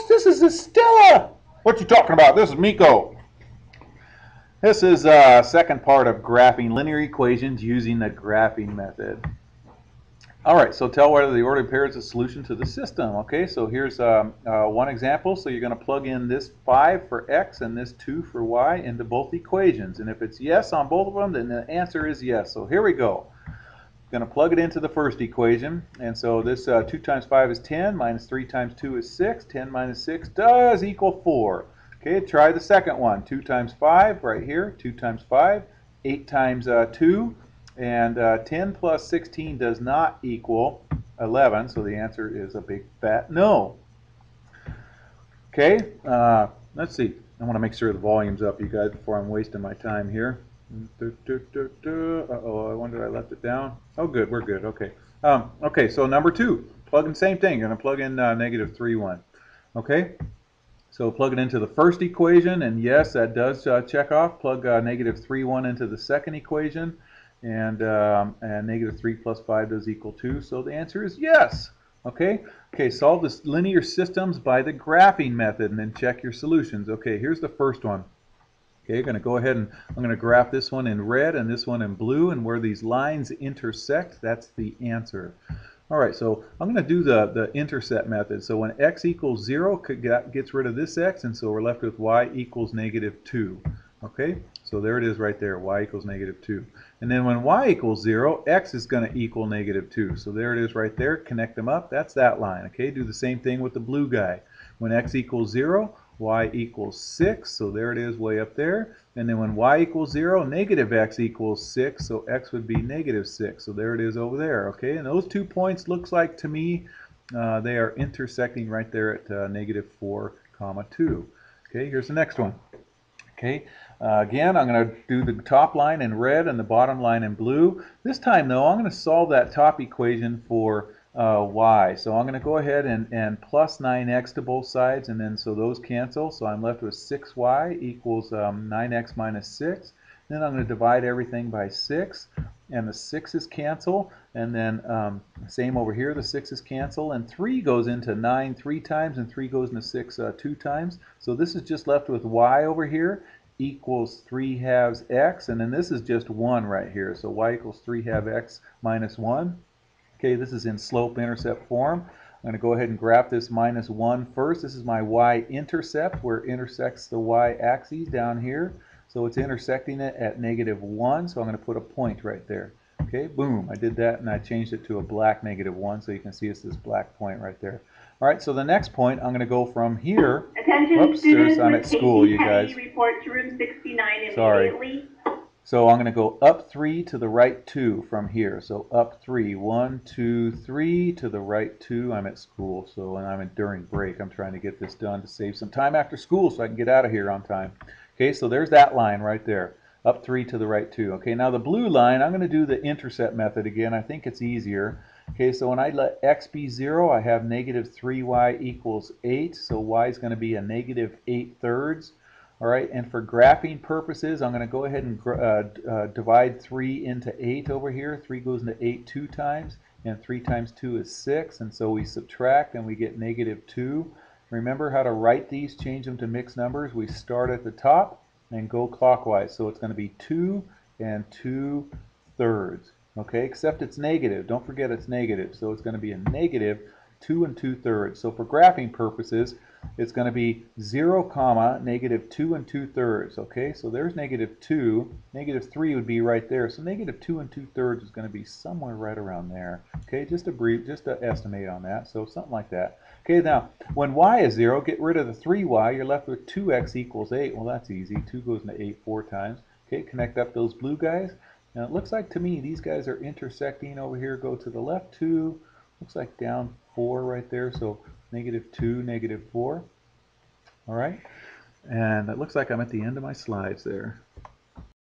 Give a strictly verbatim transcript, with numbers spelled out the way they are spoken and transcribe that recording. folks, this is Estella. What you talking about? This is Miko. This is the uh, second part of graphing linear equations using the graphing method. All right, so tell whether the ordered pair is a solution to the system. Okay, so here's um, uh, one example. So you're going to plug in this five for x and this two for y into both equations. And if it's yes on both of them, then the answer is yes. So here we go. Going to plug it into the first equation, and so this uh, two times five is ten, minus three times two is six, ten minus six does equal four. Okay, try the second one, two times five right here, two times five, eight times uh, two, and uh, ten plus sixteen does not equal eleven, so the answer is a big fat no. Okay, uh, let's see, I want to make sure the volume's up, you guys, before I'm wasting my time here. Uh-oh, I wonder I left it down. Oh, good, we're good, okay. Um, okay, so number two, plug in the same thing. You're going to plug in uh, negative three, one. Okay, so plug it into the first equation, and yes, that does uh, check off. Plug uh, negative three, one into the second equation, and, um, and negative three plus five does equal two, so the answer is yes. Okay, okay, solve this linear systems by the graphing method, and then check your solutions. Okay, here's the first one. Okay, you're going to go ahead and I'm going to graph this one in red and this one in blue, and where these lines intersect, that's the answer. All right, so I'm going to do the, the intercept method. So when x equals zero, gets rid of this x, and so we're left with y equals negative two. Okay, so there it is right there, y equals negative two. And then when y equals zero, x is going to equal negative two. So there it is right there, connect them up, that's that line. Okay, do the same thing with the blue guy. When x equals zero, y equals six, so there it is way up there. And then when y equals zero, negative x equals six, so x would be negative six, so there it is over there. Okay, and those two points looks like to me uh, they are intersecting right there at uh, negative four comma two. Okay, here's the next one. Okay, uh, again I'm going to do the top line in red and the bottom line in blue. This time though I'm going to solve that top equation for Uh, y. So I'm going to go ahead and, and plus nine x to both sides, and then so those cancel. So I'm left with six y equals um, nine x minus six. Then I'm going to divide everything by six, and the sixes cancel. And then um, same over here, the sixes cancel. And three goes into nine three times, and three goes into six uh, two times. So this is just left with y over here equals three halves x. And then this is just one right here. So y equals three halves x minus one. Okay, this is in slope-intercept form. I'm going to go ahead and graph this minus one first. This is my y-intercept, where it intersects the y-axis down here. So it's intersecting it at negative one, so I'm going to put a point right there. Okay, boom, I did that, and I changed it to a black negative one, so you can see it's this black point right there. All right, so the next point, I'm going to go from here. Attention, Whoops, students I'm at school, you guys. Report to room sixty-nine Sorry. Immediately. So I'm going to go up three to the right two from here. So up three, one, two, three, to the right two. I'm at school, so and I'm in, during break. I'm trying to get this done to save some time after school so I can get out of here on time. Okay, so there's that line right there, up three to the right two. Okay, now the blue line, I'm going to do the intercept method again. I think it's easier. Okay, so when I let x be zero, I have negative three y equals eight. So y is going to be a negative eight thirds. All right, and for graphing purposes, I'm going to go ahead and uh, uh, divide three into eight over here. three goes into eight two times, and three times two is six, and so we subtract and we get negative two. Remember how to write these, change them to mixed numbers. We start at the top and go clockwise, so it's going to be two and two thirds, okay, except it's negative. Don't forget it's negative, so it's going to be a negative two and two thirds. So for graphing purposes, it's going to be zero comma negative two and two thirds. Okay, so there's negative two. Negative three would be right there. So negative two and two thirds is going to be somewhere right around there. Okay, just a brief, just to estimate on that. So something like that. Okay, now when y is zero, get rid of the three y. You're left with two x equals eight. Well, that's easy. two goes into eight four times. Okay, connect up those blue guys. Now it looks like to me these guys are intersecting over here. Go to the left two. Looks like down four right there. So negative two, negative four. All right, and it looks like I'm at the end of my slides there.